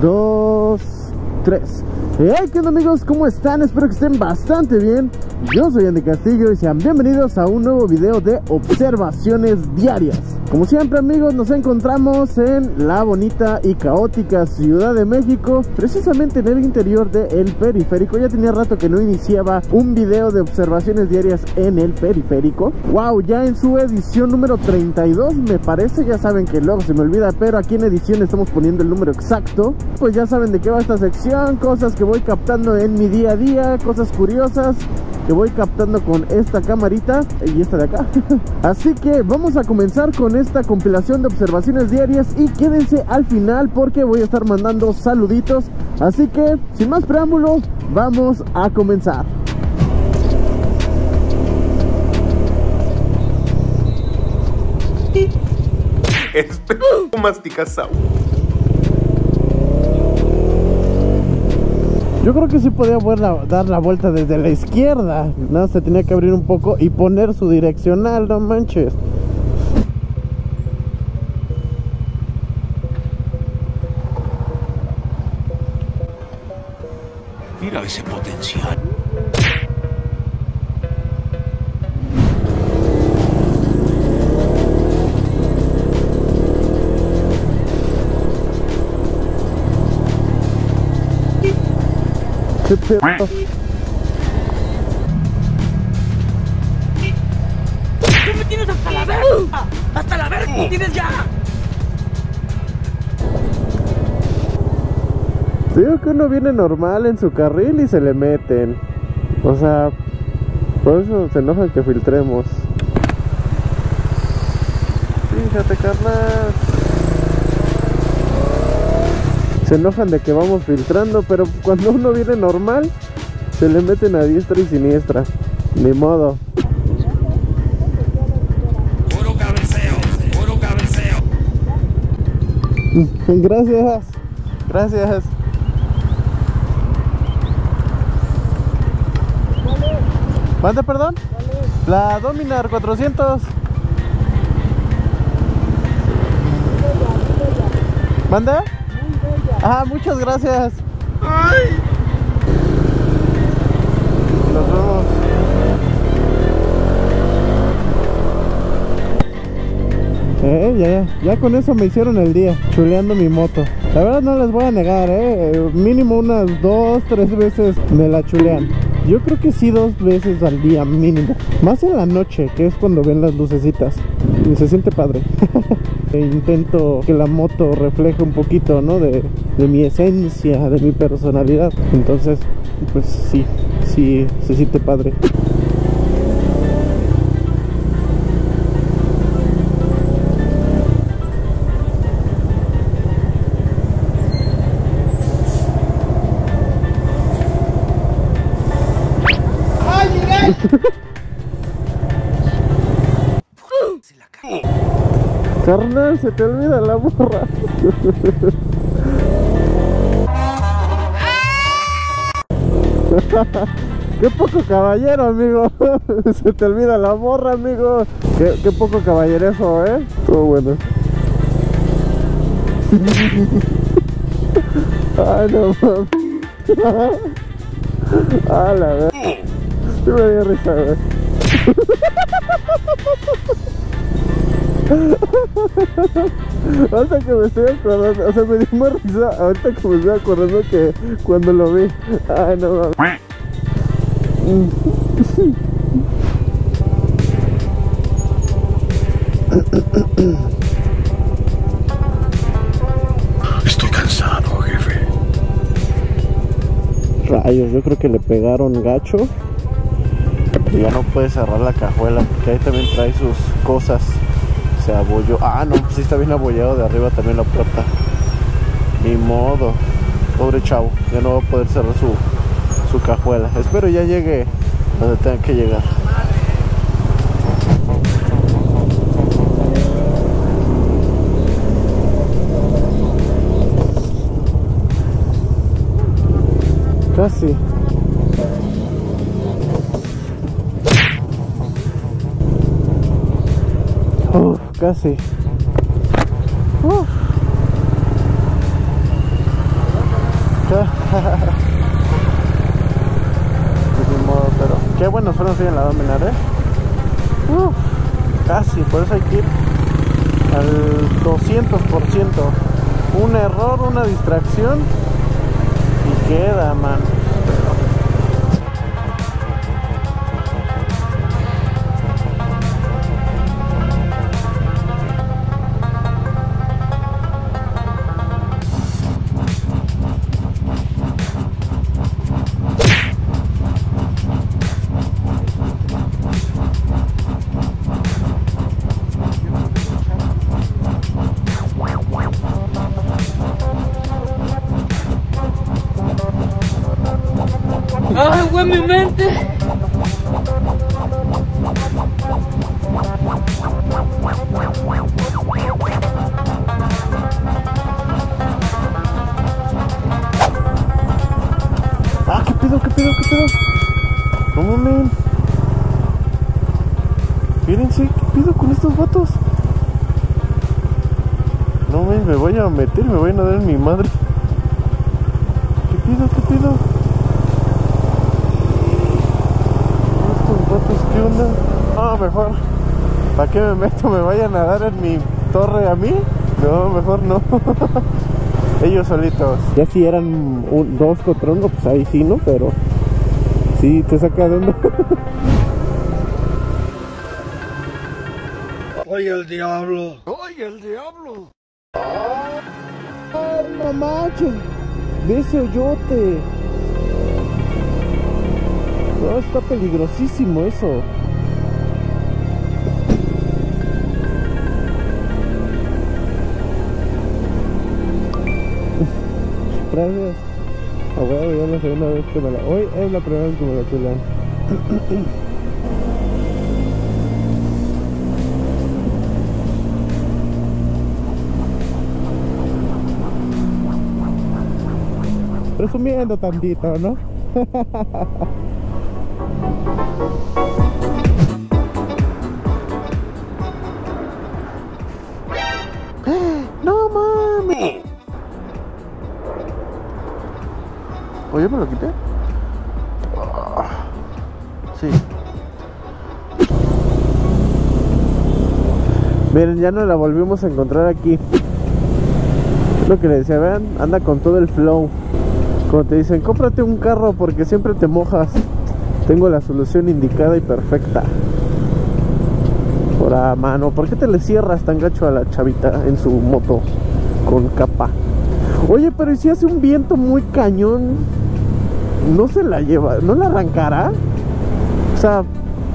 2, 3. Hey, ¿qué onda, amigos? ¿Cómo están? Espero que estén bastante bien. Yo soy Andy Castillo y sean bienvenidos a un nuevo video de Observaciones Diarias. Como siempre, amigos, nos encontramos en la bonita y caótica Ciudad de México, precisamente en el interior del periférico. Ya tenía rato que no iniciaba un video de Observaciones Diarias en el periférico. Wow, ya en su edición número 32, me parece. Ya saben que luego se me olvida, pero aquí en edición estamos poniendo el número exacto. Pues ya saben de qué va esta sección, cosas que voy captando en mi día a día, cosas curiosas que voy captando con esta camarita y esta de acá. Así que vamos a comenzar con esta compilación de observaciones diarias y quédense al final porque voy a estar mandando saluditos. Así que sin más preámbulo, vamos a comenzar. Este masticazao. Yo creo que sí podía dar la vuelta desde la izquierda, ¿no? Se tenía que abrir un poco y poner su direccional, no manches. Mira ese potencial. ¡Tú me tienes hasta la verga! ¡Hasta la verga! ¡Me tienes ya! Digo que uno viene normal en su carril y se le meten. O sea, por eso se enojan que filtremos. Fíjate, carnal. Se enojan de que vamos filtrando, pero cuando uno viene normal, se le meten a diestra y siniestra. Ni modo. Puro cabeceo, puro cabeceo. Gracias, gracias. ¿Cuánto, perdón? La Dominar 400. ¿Manda? Ah, muchas gracias. Ay. Nos vemos. Ya con eso me hicieron el día, chuleando mi moto. La verdad no les voy a negar, mínimo unas 2, 3 veces me la chulean. Yo creo que sí 2 veces al día mínimo. Más en la noche, que es cuando ven las lucecitas. Y se siente padre. Intento que la moto refleje un poquito, ¿no? De mi esencia, de mi personalidad. Entonces, pues sí, se siente padre. ¡Ay, mira! Carnal, se te olvida la borra. Qué poco caballero, amigo. Se te olvida la borra, amigo. Qué poco caballeroso, ¿eh? Todo bueno. Ay, no mames. A la verdad. Sí me dio risa, güey. Ahorita que me estoy acordando, o sea, me dio más risa ahorita que me estoy acordando que cuando lo vi. Ay, no mames. Estoy cansado, jefe. Rayos, yo creo que le pegaron gacho. Y ya no puede cerrar la cajuela porque ahí también trae sus cosas. Se abolló. Ah, no, sí está bien abollado de arriba también la puerta. Ni modo. Pobre chavo, ya no va a poder cerrar su cajuela. Espero ya llegue donde tenga que llegar. Casi. Casi. ¿Qué? Sin modo, pero qué bueno, solo estoy en la Dominar, ¿eh? Uf, casi, por eso hay que ir al 200%. Un error, una distracción y queda, man. ¡Ay, güey, mi mente! ¡Ah, qué pedo! ¡No mames! Fíjense, ¿qué pedo con estos vatos? No mames, me voy a meter, me voy a nadar en mi madre. ¿Qué pedo? ¿Qué onda? No, mejor. ¿Para qué me meto? ¿Me vayan a dar en mi torre a mí? No, mejor no. Ellos solitos. Ya si eran dos contra uno, pues ahí sí, ¿no? Pero sí, te saca de onda. ¡Oye el diablo! ¡Ah, no manches! ¡De ese hoyote! Oh, está peligrosísimo eso. Gracias. A huevo, ya la segunda vez que me la... Hoy es la primera vez que me la chulan. Resumiendo tantito, ¿no? No mames. Oye, me lo quité. Sí. Miren, ya nos la volvimos a encontrar aquí. Es lo que les decía, vean, anda con todo el flow. Como te dicen, cómprate un carro porque siempre te mojas. Tengo la solución indicada y perfecta. Ahora, mano, ¿por qué te le cierras tan gacho a la chavita en su moto con capa? Oye, pero ¿y si hace un viento muy cañón? ¿No se la lleva? ¿No la arrancará? O sea,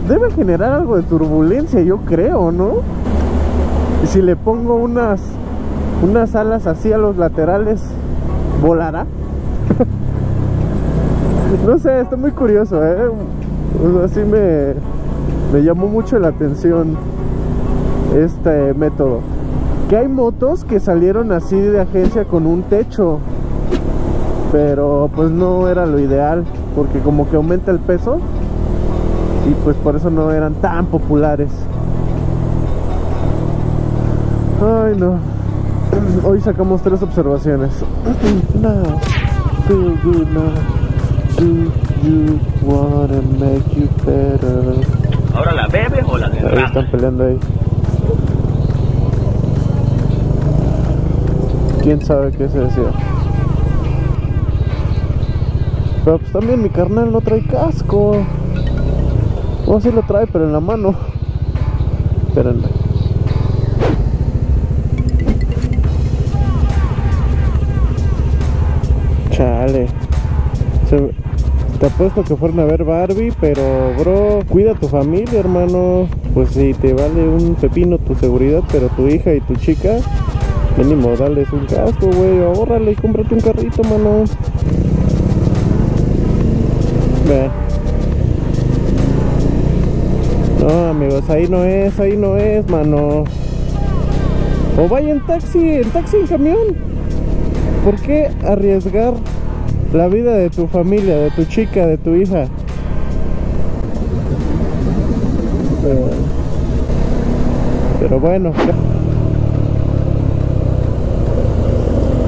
debe generar algo de turbulencia, yo creo, ¿no? Y si le pongo unas alas así a los laterales, ¿volará? No sé, está muy curioso, ¿eh? Así me llamó mucho la atención este método. Que hay motos que salieron así de agencia con un techo, pero pues no era lo ideal, porque como que aumenta el peso y pues por eso no eran tan populares. Ay, no. Hoy sacamos 3 observaciones. Ahora la bebe o la derrama. Ahí están peleando ahí. Quién sabe qué se decía. Pero pues también mi carnal no trae casco. O sí lo trae, pero en la mano. Espérenme. Chale. Te apuesto que fueron a ver Barbie, pero bro, cuida a tu familia, hermano. Pues si te vale un pepino tu seguridad, pero tu hija y tu chica, mínimo dales un casco, güey. Ahórrale y cómprate un carrito, mano. No, amigos, ahí no es, mano. O vaya en taxi, en camión. ¿Por qué arriesgar la vida de tu familia, de tu chica, de tu hija? Pero bueno.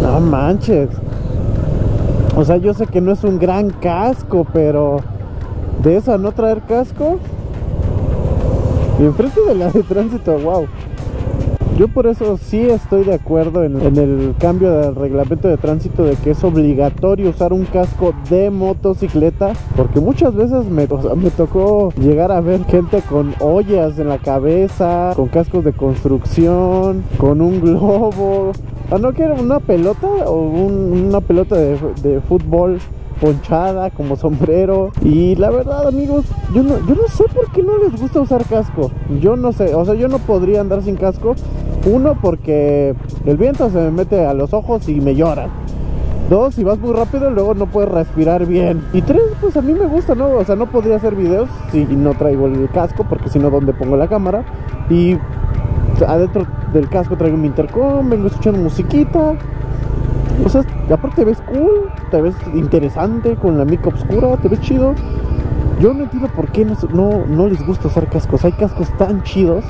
No manches. O sea, yo sé que no es un gran casco, pero de eso a no traer casco, y enfrente de la de tránsito, wow. Yo por eso sí estoy de acuerdo en el cambio del reglamento de tránsito, de que es obligatorio usar un casco de motocicleta, porque muchas veces me tocó llegar a ver gente con ollas en la cabeza, con cascos de construcción, con un globo, ¿o no que era una pelota o una pelota de fútbol ponchada como sombrero? Y la verdad, amigos, yo no sé por qué no les gusta usar casco. Yo no sé, o sea, yo no podría andar sin casco. Uno, porque el viento se me mete a los ojos y me lloran. Dos, si vas muy rápido luego no puedes respirar bien. Y tres, pues a mí me gusta, ¿no? O sea, no podría hacer videos si no traigo el casco, porque si no, ¿dónde pongo la cámara? Y adentro del casco traigo mi intercom, vengo escuchando musiquita. O sea, aparte te ves cool, te ves interesante con la mica oscura, te ves chido. Yo no entiendo por qué no les gusta usar cascos. Hay cascos tan chidos,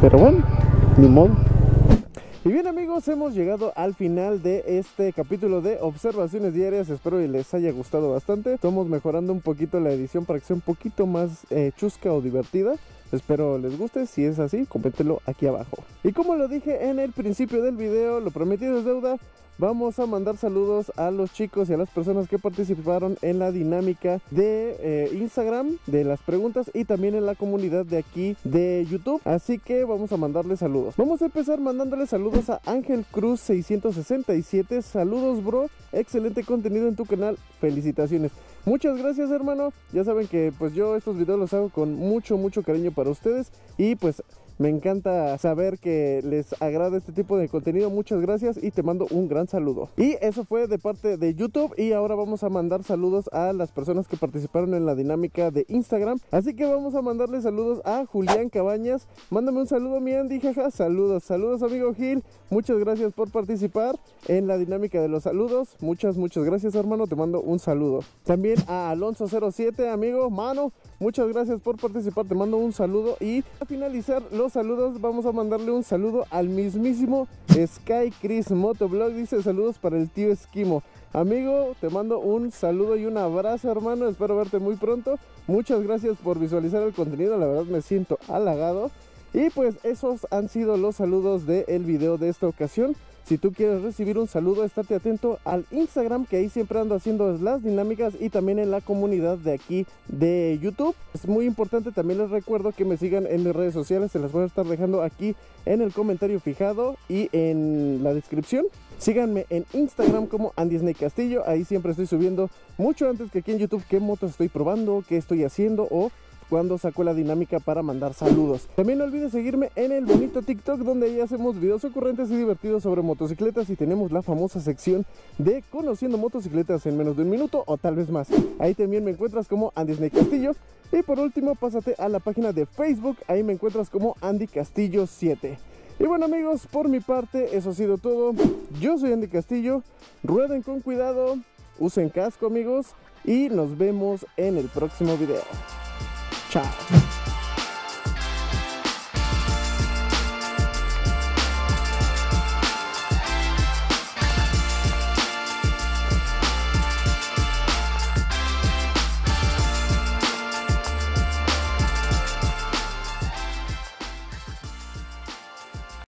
pero bueno, ni modo. Y bien, amigos, hemos llegado al final de este capítulo de Observaciones Diarias. Espero que les haya gustado bastante. Estamos mejorando un poquito la edición para que sea un poquito más chusca o divertida. Espero les guste. Si es así, coméntelo aquí abajo. Y como lo dije en el principio del video, lo prometido es deuda. Vamos a mandar saludos a los chicos y a las personas que participaron en la dinámica de Instagram, de las preguntas, y también en la comunidad de aquí de YouTube. Así que vamos a mandarles saludos. Vamos a empezar mandándoles saludos a Ángel Cruz 667. Saludos, bro, excelente contenido en tu canal, felicitaciones. Muchas gracias, hermano. Ya saben que pues yo estos videos los hago con mucho cariño para ustedes, y pues me encanta saber que les agrada este tipo de contenido. Muchas gracias y te mando un gran saludo. Y eso fue de parte de YouTube, y ahora vamos a mandar saludos a las personas que participaron en la dinámica de Instagram. Así que vamos a mandarle saludos a Julián Cabañas. Mándame un saludo, mi Andy, jaja. Saludos, amigo Gil. Muchas gracias por participar en la dinámica de los saludos. Muchas gracias, hermano. Te mando un saludo. También a Alonso07, amigo, mano. Muchas gracias por participar. Te mando un saludo. Y para finalizar los saludos, vamos a mandarle un saludo al mismísimo Sky Chris Motoblog. Dice saludos para el tío Esquimo. Amigo, te mando un saludo y un abrazo, hermano. Espero verte muy pronto. Muchas gracias por visualizar el contenido. La verdad me siento halagado. Y pues esos han sido los saludos del video de esta ocasión. Si tú quieres recibir un saludo, estate atento al Instagram, que ahí siempre ando haciendo las dinámicas, y también en la comunidad de aquí de YouTube. Es muy importante, también les recuerdo que me sigan en mis redes sociales. Se las voy a estar dejando aquí en el comentario fijado y en la descripción. Síganme en Instagram como AndySneyCastillo. Ahí siempre estoy subiendo mucho antes que aquí en YouTube qué motos estoy probando, qué estoy haciendo, o cuando saco la dinámica para mandar saludos. También no olvides seguirme en el bonito TikTok, donde ahí hacemos videos ocurrentes y divertidos sobre motocicletas, y tenemos la famosa sección de Conociendo Motocicletas en menos de un minuto o tal vez más. Ahí también me encuentras como AndySnakeCastillo. Y por último, pásate a la página de Facebook. Ahí me encuentras como Andy Castillo7. Y bueno, amigos, por mi parte eso ha sido todo. Yo soy Andy Castillo. Rueden con cuidado, usen casco, amigos, y nos vemos en el próximo video. Ciao.